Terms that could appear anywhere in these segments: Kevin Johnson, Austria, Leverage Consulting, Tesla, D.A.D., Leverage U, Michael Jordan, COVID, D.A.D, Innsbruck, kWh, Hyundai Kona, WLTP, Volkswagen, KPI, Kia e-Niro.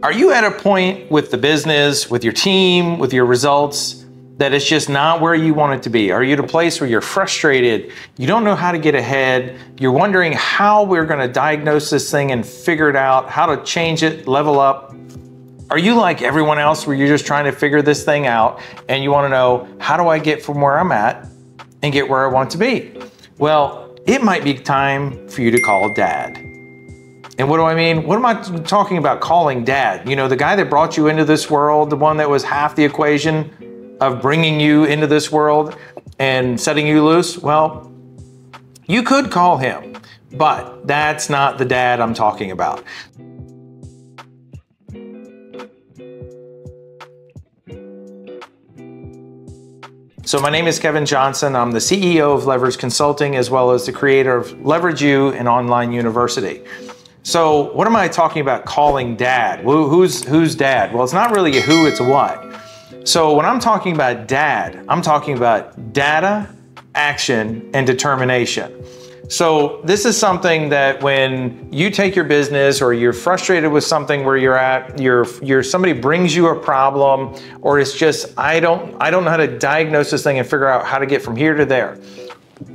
Are you at a point with the business, with your team, with your results, that it's just not where you want it to be? Are you at a place where you're frustrated, you don't know how to get ahead, you're wondering how we're gonna diagnose this thing and figure it out, how to change it, level up? Are you like everyone else where you're just trying to figure this thing out and you wanna know, how do I get from where I'm at and get where I want to be? Well, it might be time for you to call Dad. And what do I mean? What am I talking about calling Dad? You know, the guy that brought you into this world, the one that was half the equation of bringing you into this world and setting you loose? Well, you could call him, but that's not the Dad I'm talking about. So my name is Kevin Johnson. I'm the CEO of Leverage Consulting, as well as the creator of Leverage U, an online university. So what am I talking about calling Dad? Who's Dad? Well, it's not really a who, it's a what. So when I'm talking about Dad, I'm talking about data, action, and determination. So this is something that when you take your business or you're frustrated with something where you're at, somebody brings you a problem, or it's just, I don't know how to diagnose this thing and figure out how to get from here to there.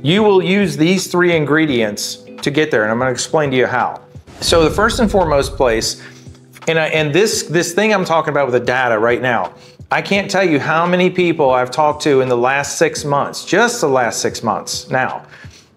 You will use these three ingredients to get there, and I'm gonna explain to you how. So the first and foremost place, and this thing I'm talking about with the data right now, I can't tell you how many people I've talked to in the last 6 months, just the last 6 months now,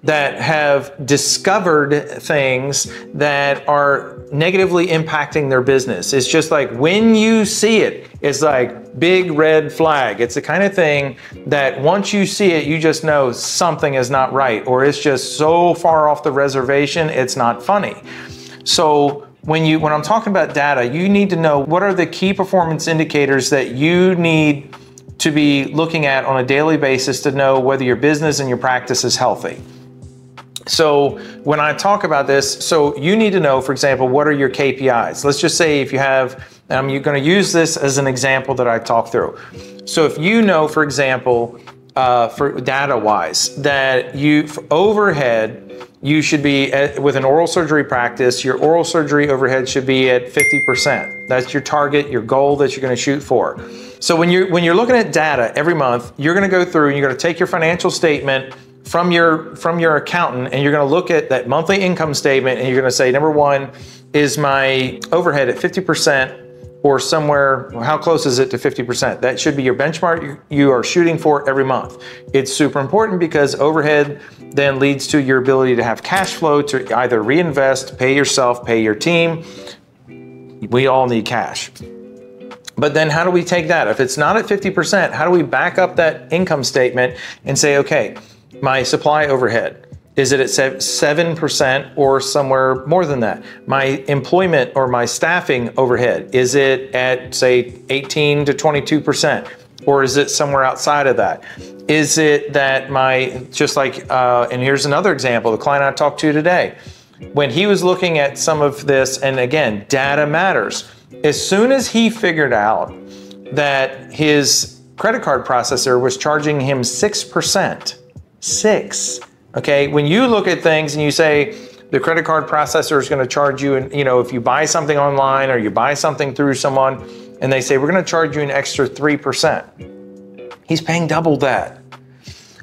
that have discovered things that are negatively impacting their business. It's just like when you see it, it's like big red flag. It's the kind of thing that once you see it, you just know something is not right, or it's just so far off the reservation, it's not funny. So when I'm talking about data, you need to know what are the key performance indicators that you need to be looking at on a daily basis to know whether your business and your practice is healthy. So when I talk about this, so you need to know, for example, what are your KPIs? Let's just say if you have, you're gonna use this as an example that I talk through. So if you know, for example, for data-wise, that for overhead, you should be, with an oral surgery practice, your oral surgery overhead should be at 50%. That's your target, your goal that you're gonna shoot for. So when you're looking at data every month, you're gonna go through and you're gonna take your financial statement from your accountant, and you're gonna look at that monthly income statement, and you're gonna say, number one, is my overhead at 50%? Or somewhere, how close is it to 50%? That should be your benchmark you are shooting for every month. It's super important because overhead then leads to your ability to have cash flow to either reinvest, pay yourself, pay your team. We all need cash. But then how do we take that? If it's not at 50%, how do we back up that income statement and say, okay, my supply overhead, is it at 7% or somewhere more than that? My employment or my staffing overhead, is it at say 18 to 22%? Or is it somewhere outside of that? Is it that and here's another example, the client I talked to today, when he was looking at some of this, and again, data matters. As soon as he figured out that his credit card processor was charging him 6%, Okay, when you look at things and you say the credit card processor is going to charge you, and you know, if you buy something online or you buy something through someone and they say we're going to charge you an extra 3%, he's paying double that.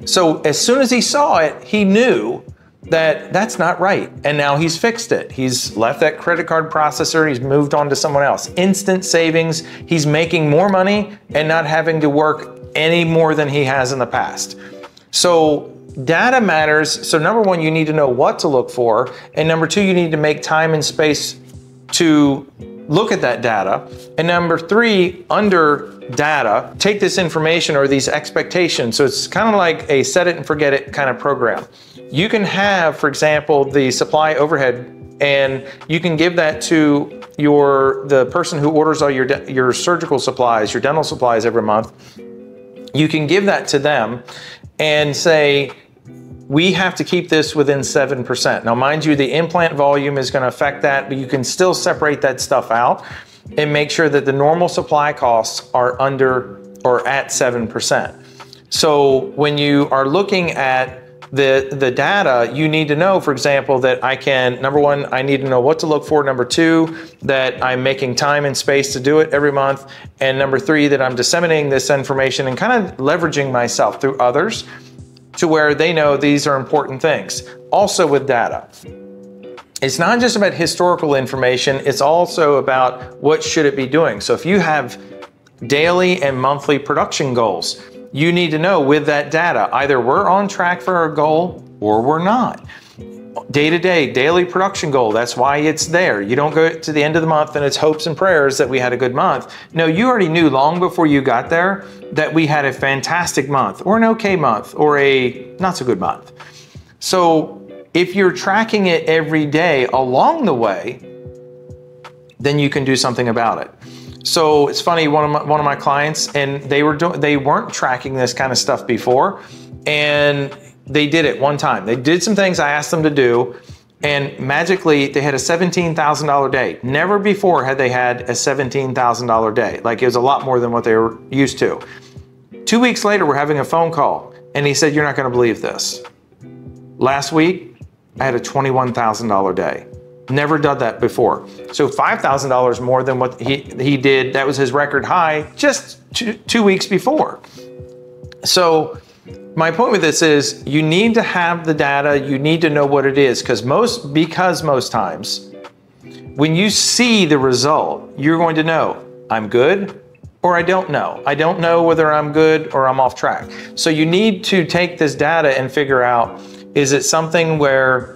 So as soon as he saw it, he knew that that's not right, and now he's fixed it. He's left that credit card processor, he's moved on to someone else. Instant savings, he's making more money and not having to work any more than he has in the past. So data matters. So number one, you need to know what to look for. And number two, you need to make time and space to look at that data. And number three, under data, take this information or these expectations. So it's kind of like a set it and forget it kind of program. You can have, for example, the supply overhead, and you can give that to the person who orders all your surgical supplies, your dental supplies every month. You can give that to them and say, we have to keep this within 7%. Now, mind you, the implant volume is gonna affect that, but you can still separate that stuff out and make sure that the normal supply costs are under or at 7%. So when you are looking at the data, you need to know, for example, that I can, number one, I need to know what to look for. Number two, that I'm making time and space to do it every month. And number three, that I'm disseminating this information and kind of leveraging myself through others to where they know these are important things. Also with data, it's not just about historical information, it's also about what should it be doing. So if you have daily and monthly production goals, you need to know with that data, either we're on track for our goal or we're not. Day-to-day, daily production goal, that's why it's there. You don't go to the end of the month and it's hopes and prayers that we had a good month. No, you already knew long before you got there that we had a fantastic month or an okay month or a not so good month. So if you're tracking it every day along the way, then you can do something about it. So it's funny, one of my clients, and they weren't tracking this kind of stuff before, and they did it one time. They did some things I asked them to do, and magically they had a $17,000 day. Never before had they had a $17,000 day. Like, it was a lot more than what they were used to. 2 weeks later, we're having a phone call, and he said, "You're not gonna believe this. Last week, I had a $21,000 day. Never done that before." So $5,000 more than what he did. That was his record high just two weeks before. So my point with this is you need to have the data. You need to know what it is, because most times when you see the result, you're going to know I'm good or I don't know. I don't know whether I'm good or I'm off track. So you need to take this data and figure out, is it something where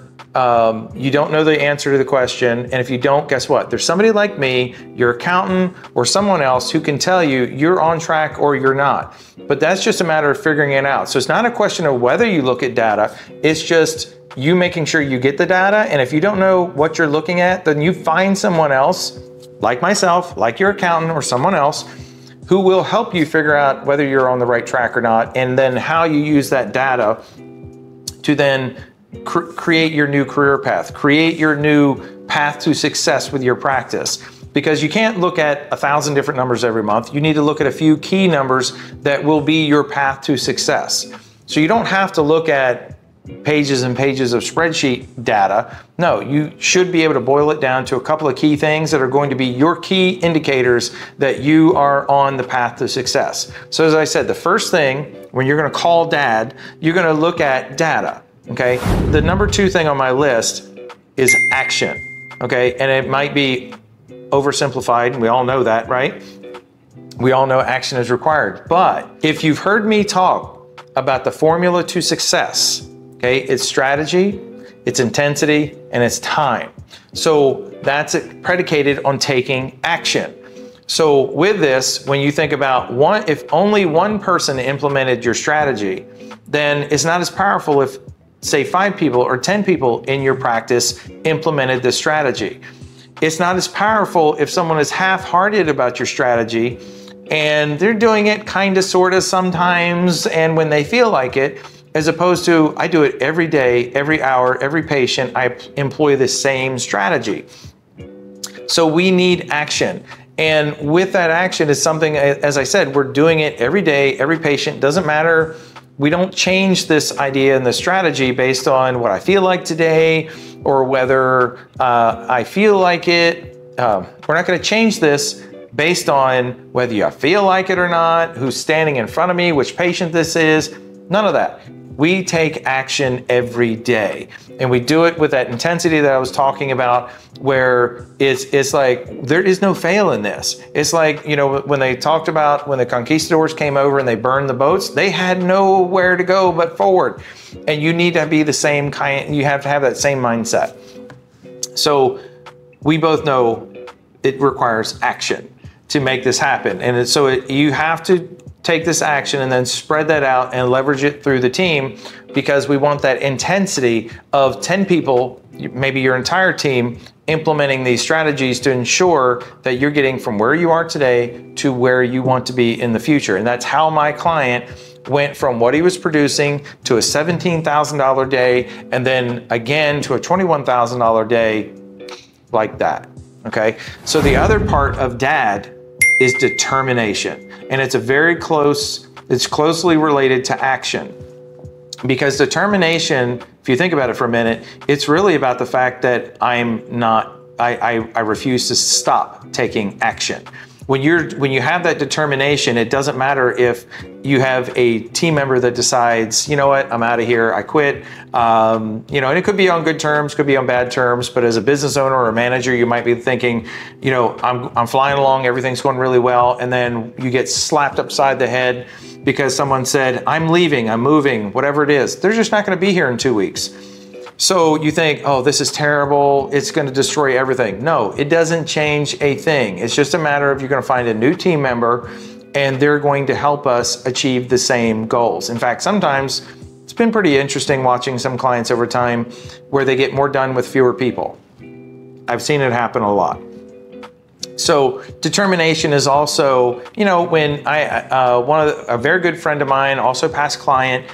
you don't know the answer to the question, and if you don't, guess what? There's somebody like me, your accountant, or someone else who can tell you you're on track or you're not. But that's just a matter of figuring it out. So it's not a question of whether you look at data, it's just you making sure you get the data, and if you don't know what you're looking at, then you find someone else, like myself, like your accountant or someone else, who will help you figure out whether you're on the right track or not, and then how you use that data to then create your new career path, create your new path to success with your practice. Because you can't look at 1,000 different numbers every month. You need to look at a few key numbers that will be your path to success. So you don't have to look at pages and pages of spreadsheet data. No, you should be able to boil it down to a couple of key things that are going to be your key indicators that you are on the path to success. So as I said, the first thing when you're going to call Dad, you're going to look at data. Okay, the number two thing on my list is action. Okay, and it might be oversimplified, and we all know that, right? We all know action is required. But if you've heard me talk about the formula to success, okay, it's strategy, it's intensity, and it's time. So that's predicated on taking action. So with this, when you think about if only one person implemented your strategy, then it's not as powerful if, say, 5 people or 10 people in your practice implemented this strategy. It's not as powerful if someone is half-hearted about your strategy and they're doing it kind of, sort of, sometimes, and when they feel like it, as opposed to, I do it every day, every hour, every patient, I employ the same strategy. So we need action. And with that action is something, as I said, we're doing it every day, every patient, doesn't matter. We don't change this idea and the strategy based on what I feel like today or whether I feel like it. We're not gonna change this based on whether you feel like it or not, who's standing in front of me, which patient this is, none of that. We take action every day, and we do it with that intensity that I was talking about, where it's like there is no fail in this. It's like, you know, when they talked about when the conquistadors came over and they burned the boats, they had nowhere to go but forward. And you need to be the same kind, you have to have that same mindset. So we both know it requires action to make this happen. And so you have to take this action and then spread that out and leverage it through the team, because we want that intensity of 10 people, maybe your entire team, implementing these strategies to ensure that you're getting from where you are today to where you want to be in the future. And that's how my client went from what he was producing to a $17,000 day, and then again to a $21,000 day, like that. Okay, so the other part of DAD is determination. And it's closely related to action. Because determination, if you think about it for a minute, it's really about the fact that I refuse to stop taking action. When you have that determination, it doesn't matter if you have a team member that decides, you know what, I'm out of here, I quit. You know, and it could be on good terms, could be on bad terms, but as a business owner or a manager, you might be thinking, you know, I'm flying along, everything's going really well, and then you get slapped upside the head because someone said, I'm leaving, I'm moving, whatever it is. They're just not gonna be here in 2 weeks. So you think, oh, this is terrible, it's gonna destroy everything. No, it doesn't change a thing. It's just a matter of you're gonna find a new team member and they're going to help us achieve the same goals. In fact, sometimes it's been pretty interesting watching some clients over time where they get more done with fewer people. I've seen it happen a lot. So determination is also, you know, when a very good friend of mine, also past client,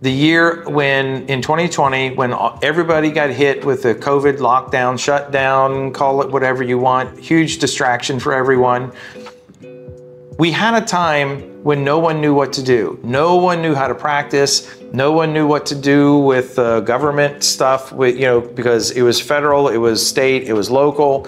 the year in 2020, when everybody got hit with the COVID lockdown, shutdown, call it whatever you want, huge distraction for everyone. We had a time when no one knew what to do. No one knew how to practice. No one knew what to do with government stuff, you know, because it was federal, it was state, it was local,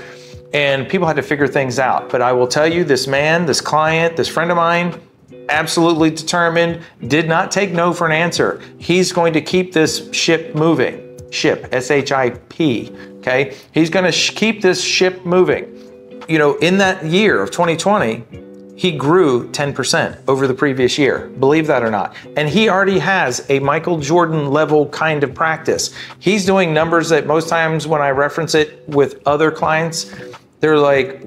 and people had to figure things out. But I will tell you, this man, this client, this friend of mine, absolutely determined, did not take no for an answer. He's going to keep this ship moving. Ship, S-H-I-P, okay? He's gonna keep this ship moving. You know, in that year of 2020, he grew 10% over the previous year, believe that or not. And he already has a Michael Jordan level kind of practice. He's doing numbers that most times when I reference it with other clients, they're like,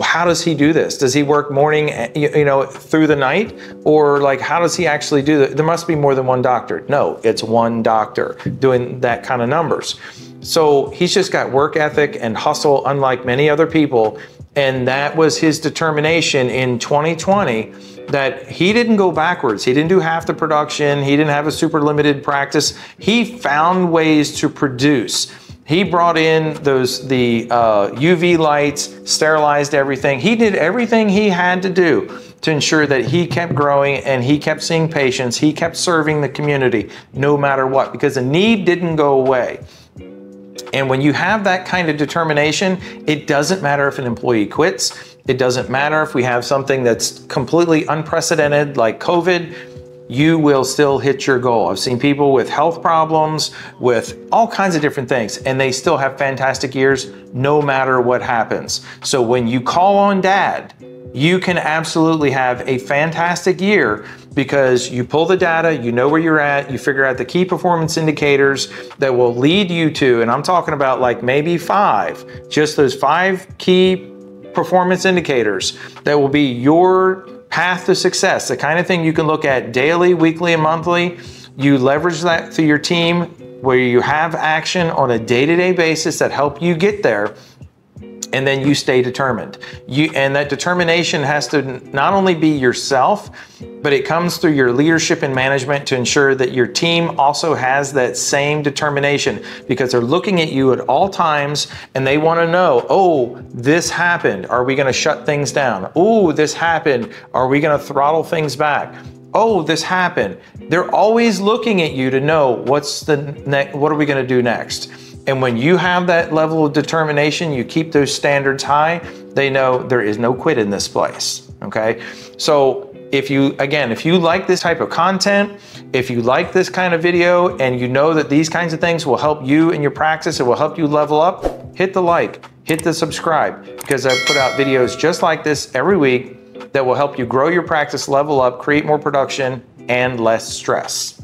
how does he do this? Does he work morning, you know, through the night? Or like, how does he actually do that? There must be more than one doctor. No, it's one doctor doing that kind of numbers. So he's just got work ethic and hustle, unlike many other people. And that was his determination in 2020, that he didn't go backwards. He didn't do half the production. He didn't have a super limited practice. He found ways to produce. He brought in the UV lights, sterilized everything. He did everything he had to do to ensure that he kept growing and he kept seeing patients. He kept serving the community no matter what, because the need didn't go away. And when you have that kind of determination, it doesn't matter if an employee quits. It doesn't matter if we have something that's completely unprecedented like COVID. You will still hit your goal. I've seen people with health problems, with all kinds of different things, and they still have fantastic years no matter what happens. So when you call on D.A.D, you can absolutely have a fantastic year because you pull the data, you know where you're at, you figure out the key performance indicators that will lead you to, and I'm talking about like maybe five, just those five key performance indicators that will be your path to success, the kind of thing you can look at daily, weekly, and monthly. You leverage that through your team where you have action on a day-to-day basis that help you get there, and then you stay determined. And that determination has to not only be yourself, but it comes through your leadership and management to ensure that your team also has that same determination, because they're looking at you at all times and they want to know, oh, this happened, are we going to shut things down? Oh, this happened, are we going to throttle things back? Oh, this happened. They're always looking at you to know what are we going to do next? And when you have that level of determination, you keep those standards high, they know there is no quit in this place, okay? So if you like this type of content, if you like this kind of video, and you know that these kinds of things will help you in your practice, it will help you level up, hit the like, hit the subscribe, because I put out videos just like this every week that will help you grow your practice, level up, create more production, and less stress.